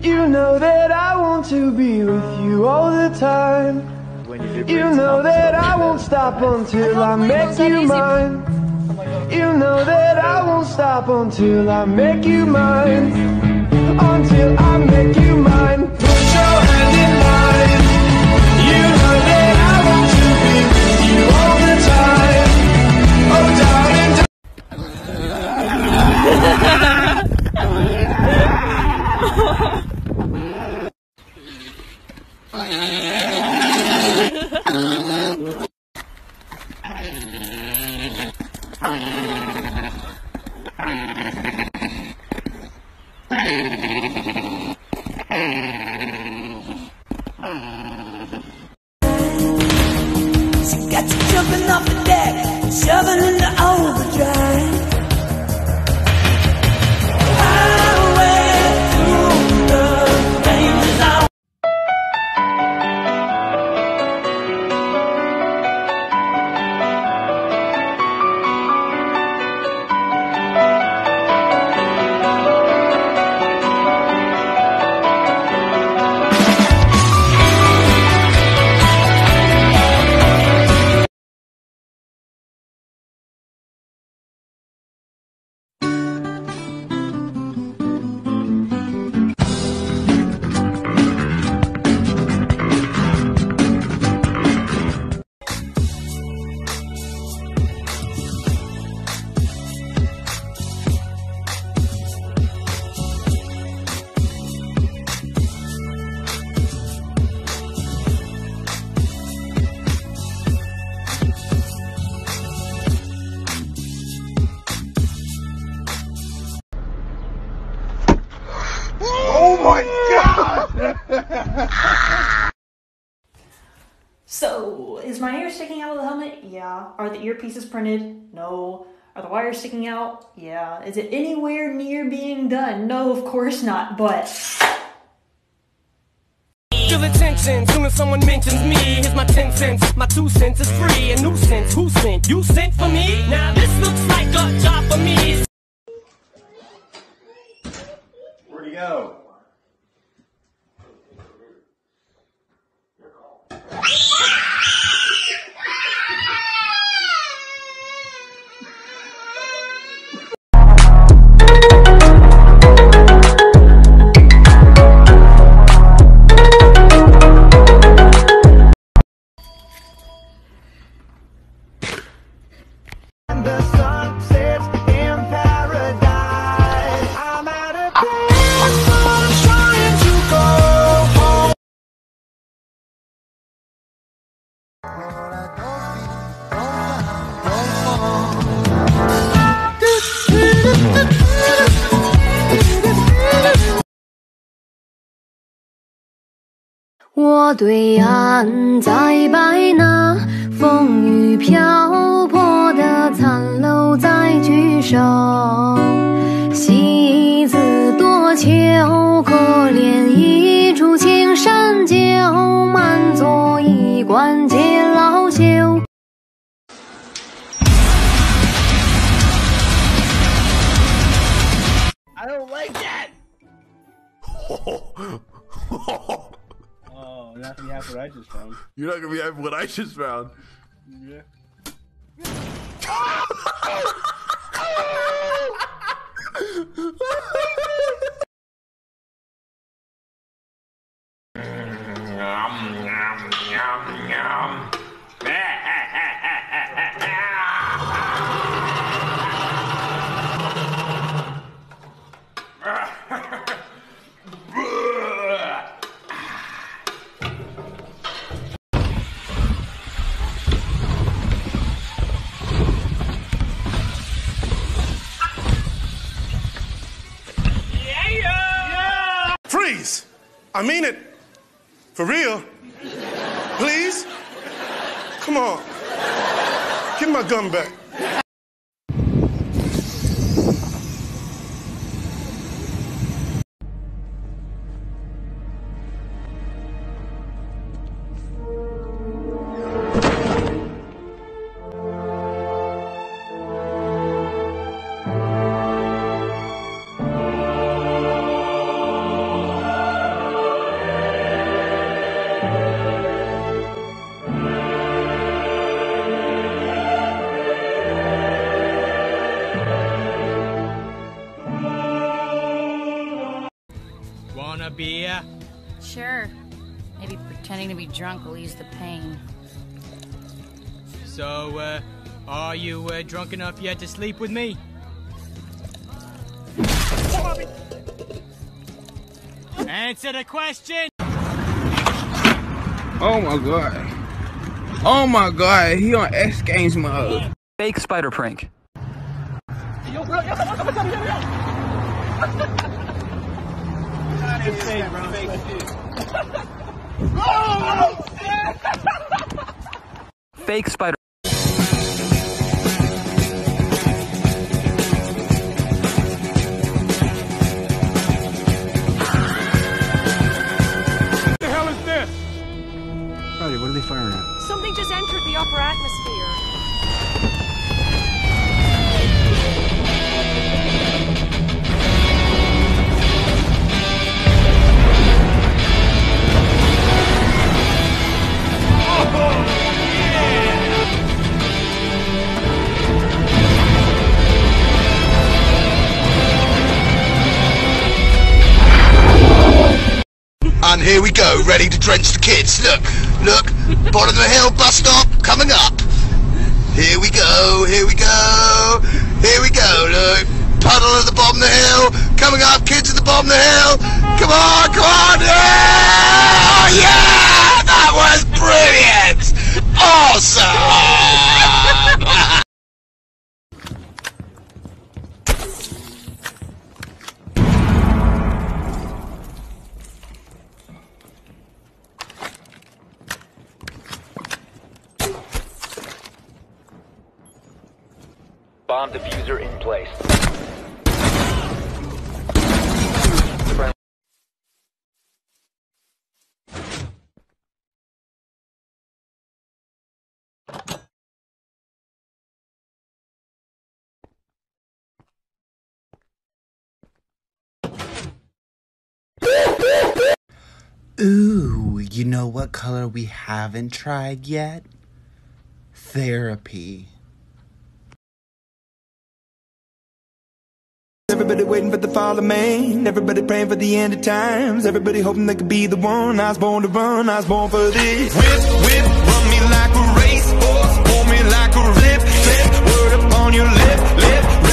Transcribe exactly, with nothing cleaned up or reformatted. You know that I want to be with you all the time. You know that I won't stop until I make you mine. You know that I won't stop until I make you mine. Until I make you mine. Put your hand in mine. You know that I want to be with you all the time. Oh, darling, darling. Jumping off the deck, shoving into overdrive. Highway through the danger zone. So, is my hair sticking out of the helmet? Yeah. Are the earpieces printed? No. Are the wires sticking out? Yeah. Is it anywhere near being done? No, of course not, but... Feel attention, soon as someone mentions me. Here's my ten cents, my two cents is free. A nuisance, who sent? You sent for me? Now this looks like a job for me. Where'd he go?我对岸在白那风雨漂泊的残楼在聚首戏子多秋可怜一柱青山酒满座一关皆老朽 I don't like that! Oh, you're not gonna be happy what I just found. You're not gonna be happy what I just found. Yeah. Yum, yum, yum, yum. I mean it. For real. Please. Come on. Give my gun back. Want a beer? Sure. Maybe pretending to be drunk will ease the pain. So, uh, are you uh, drunk enough yet to sleep with me? Answer the question! Oh my god. Oh my god, he on X Games mode. Fake spider prank. Fake spider. What the hell is this? Roddy, what are they firing at? Something just entered the upper atmosphere. And here we go, ready to drench the kids. Look, look, bottom of the hill, bus stop, coming up. Here we go, here we go, here we go, look. Puddle at the bottom of the hill, coming up, kids at the bottom of the hill. Come on, come on, yeah! Oh yeah, that was brilliant! Awesome! Bomb diffuser in place. Ooh, you know what color we haven't tried yet? Therapy. Everybody waiting for the fall of man. Everybody praying for the end of times. Everybody hoping they could be the one. I was born to run, I was born for this. Whip, whip, run me like a racehorse. Pull me like a rip, flip. Word up on your lip, lip.